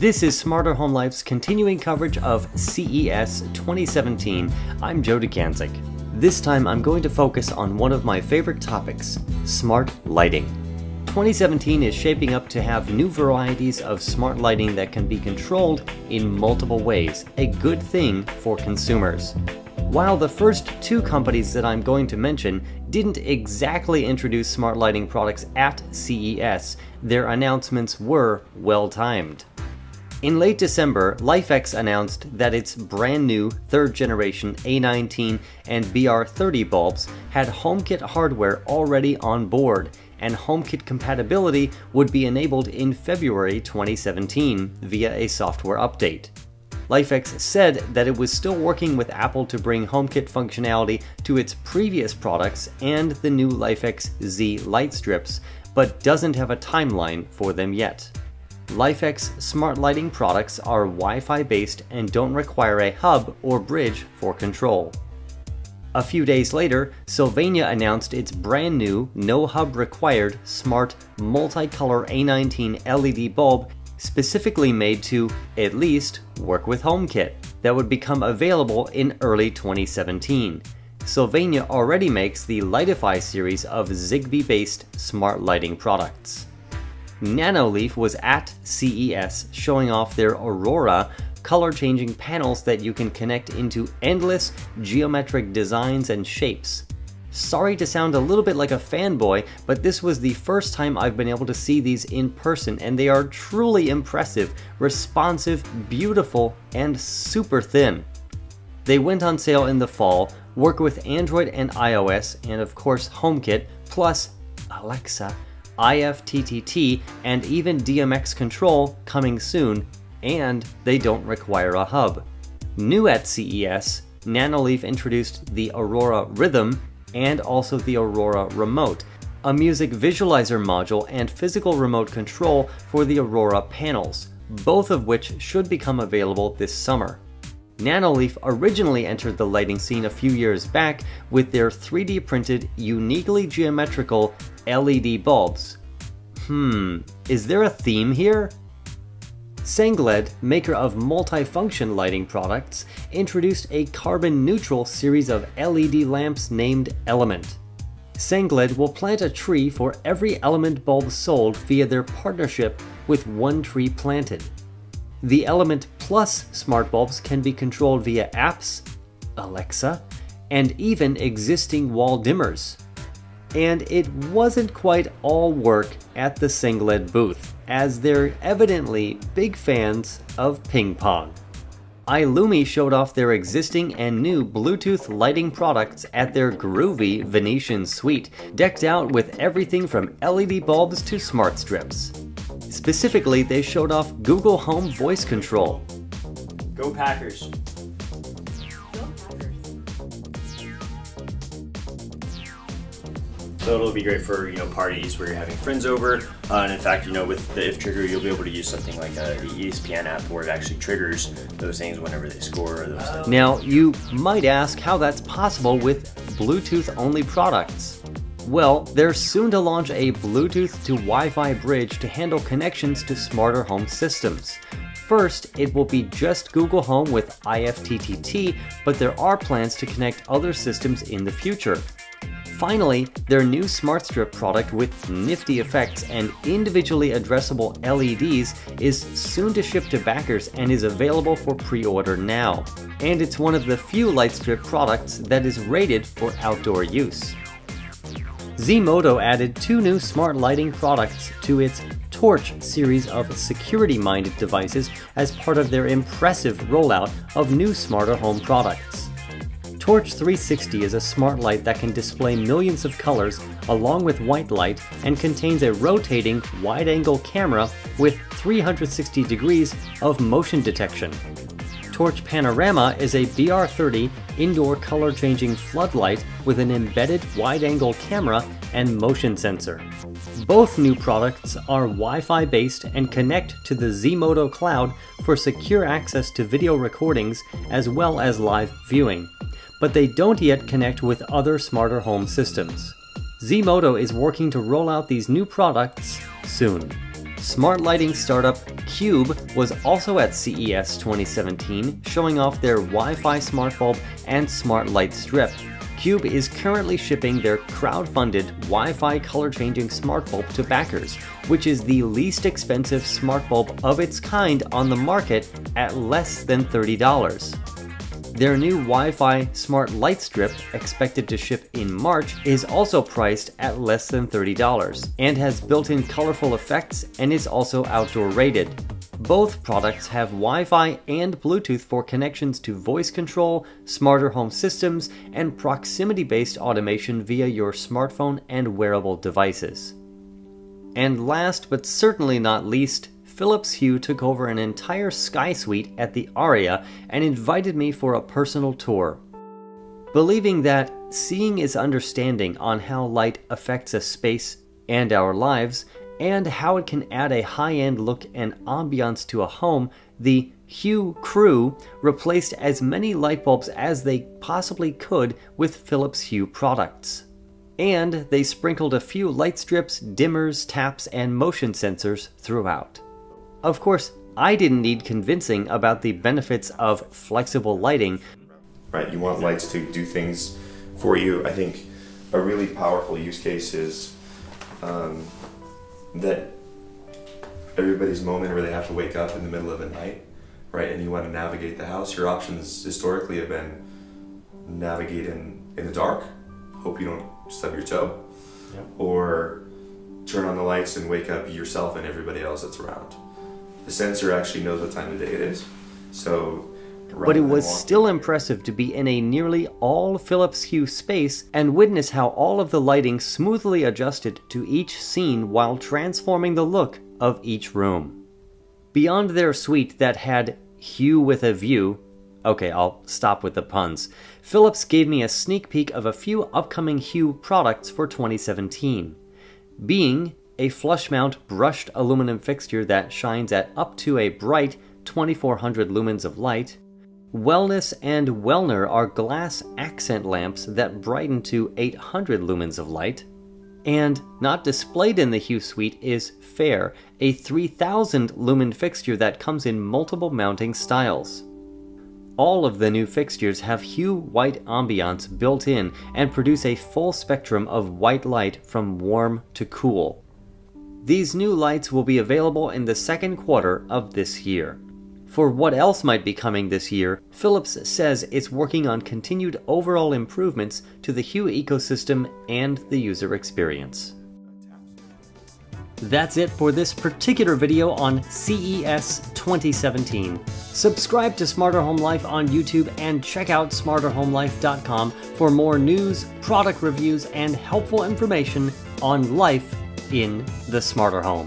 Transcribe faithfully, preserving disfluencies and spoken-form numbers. This is Smarter Home Life's continuing coverage of C E S twenty seventeen. I'm Joe Dukancic. This time I'm going to focus on one of my favorite topics, smart lighting. twenty seventeen is shaping up to have new varieties of smart lighting that can be controlled in multiple ways, a good thing for consumers. While the first two companies that I'm going to mention didn't exactly introduce smart lighting products at C E S, their announcements were well-timed. In late December, L I F X announced that its brand new third generation A nineteen and B R thirty bulbs had HomeKit hardware already on board, and HomeKit compatibility would be enabled in February twenty seventeen via a software update. L I F X said that it was still working with Apple to bring HomeKit functionality to its previous products and the new L I F X Z light strips, but doesn't have a timeline for them yet. L I F X smart lighting products are Wi-Fi based and don't require a hub or bridge for control. A few days later, Sylvania announced its brand new, no hub required, smart, multicolor A nineteen L E D bulb specifically made to, at least, work with HomeKit, that would become available in early twenty seventeen. Sylvania already makes the Lightify series of Zigbee-based smart lighting products. Nanoleaf was at C E S showing off their Aurora color-changing panels that you can connect into endless geometric designs and shapes. Sorry to sound a little bit like a fanboy, but this was the first time I've been able to see these in person, and they are truly impressive, responsive, beautiful, and super thin. They went on sale in the fall, work with Android and iOS, and of course HomeKit, plus Alexa, I F T T T, and even D M X control coming soon, and they don't require a hub. New at C E S, Nanoleaf introduced the Aurora Rhythm, and also the Aurora Remote, a music visualizer module and physical remote control for the Aurora panels, both of which should become available this summer. Nanoleaf originally entered the lighting scene a few years back with their three D printed, uniquely geometrical L E D bulbs. Hmm, is there a theme here? Sengled, maker of multifunction lighting products, introduced a carbon-neutral series of L E D lamps named Element. Sengled will plant a tree for every Element bulb sold via their partnership with One Tree Planted. The Element Plus smart bulbs can be controlled via apps, Alexa, and even existing wall dimmers. And it wasn't quite all work at the Sengled booth, as they're evidently big fans of ping pong. iLumi showed off their existing and new Bluetooth lighting products at their groovy Venetian suite, decked out with everything from L E D bulbs to smart strips. Specifically, they showed off Google Home voice control. Go Packers! So it'll be great for, you know, parties where you're having friends over, uh, and in fact, you know, with the if trigger, you'll be able to use something like a, the E S P N app where it actually triggers those things whenever they score or those things. Now, you might ask how that's possible with Bluetooth-only products. Well, they're soon to launch a Bluetooth to Wi-Fi bridge to handle connections to smarter home systems. First, it will be just Google Home with I F T T T, but there are plans to connect other systems in the future. Finally, their new smart strip product with nifty effects and individually addressable L E Ds is soon to ship to backers and is available for pre-order now. And it's one of the few light strip products that is rated for outdoor use. Zmodo added two new smart lighting products to its Torch series of security-minded devices as part of their impressive rollout of new smarter home products. Torch three sixty is a smart light that can display millions of colors along with white light and contains a rotating wide-angle camera with three hundred sixty degrees of motion detection. Torch Panorama is a B R thirty indoor color-changing floodlight with an embedded wide-angle camera and motion sensor. Both new products are Wi-Fi based and connect to the Zmodo cloud for secure access to video recordings as well as live viewing, but they don't yet connect with other smarter home systems. Zmodo is working to roll out these new products soon. Smart lighting startup Cube was also at C E S twenty seventeen, showing off their Wi-Fi smart bulb and smart light strip. Cube is currently shipping their crowdfunded Wi-Fi color-changing smart bulb to backers, which is the least expensive smart bulb of its kind on the market at less than thirty dollars. Their new Wi-Fi smart light strip, expected to ship in March, is also priced at less than thirty dollars and has built-in colorful effects and is also outdoor rated. Both products have Wi-Fi and Bluetooth for connections to voice control, smarter home systems, and proximity-based automation via your smartphone and wearable devices. And last but certainly not least, Philips Hue took over an entire Sky Suite at the Aria and invited me for a personal tour. Believing that seeing is understanding on how light affects a space and our lives, and how it can add a high-end look and ambiance to a home, the Hue crew replaced as many light bulbs as they possibly could with Philips Hue products. And they sprinkled a few light strips, dimmers, taps, and motion sensors throughout. Of course, I didn't need convincing about the benefits of flexible lighting. Right, you want lights to do things for you. I think a really powerful use case is um, that everybody's moment where they have to wake up in the middle of the night, right, and you want to navigate the house. Your options historically have been navigate in, in the dark, hope you don't stub your toe, yep, or turn on the lights and wake up yourself and everybody else that's around. The sensor actually knows what time of day it is, so... But it was still impressive to be in a nearly all Philips Hue space and witness how all of the lighting smoothly adjusted to each scene while transforming the look of each room. Beyond their suite that had Hue with a view, okay, I'll stop with the puns, Philips gave me a sneak peek of a few upcoming Hue products for twenty seventeen, being a flush mount brushed aluminum fixture that shines at up to a bright twenty-four hundred lumens of light. Wellness and Wellner are glass accent lamps that brighten to eight hundred lumens of light. And not displayed in the Hue Suite is Fair, a three thousand lumen fixture that comes in multiple mounting styles. All of the new fixtures have Hue white ambiance built in and produce a full spectrum of white light from warm to cool. These new lights will be available in the second quarter of this year. For what else might be coming this year, Philips says it's working on continued overall improvements to the Hue ecosystem and the user experience. That's it for this particular video on C E S twenty seventeen. Subscribe to Smarter Home Life on YouTube and check out smarter home life dot com for more news, product reviews, and helpful information on life in the smarter home.